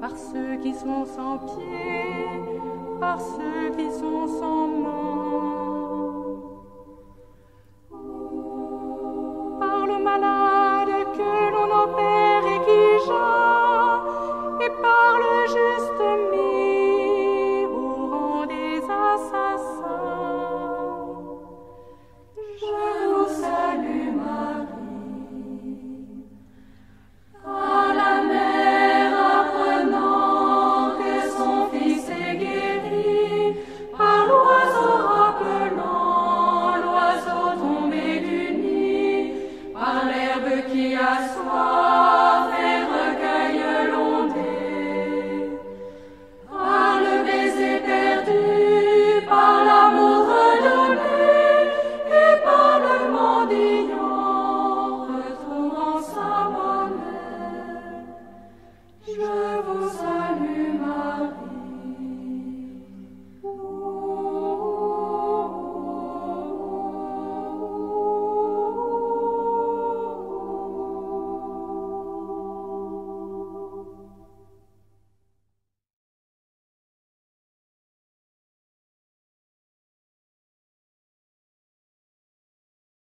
Par ceux qui sont sans pied, par ceux qui sont sans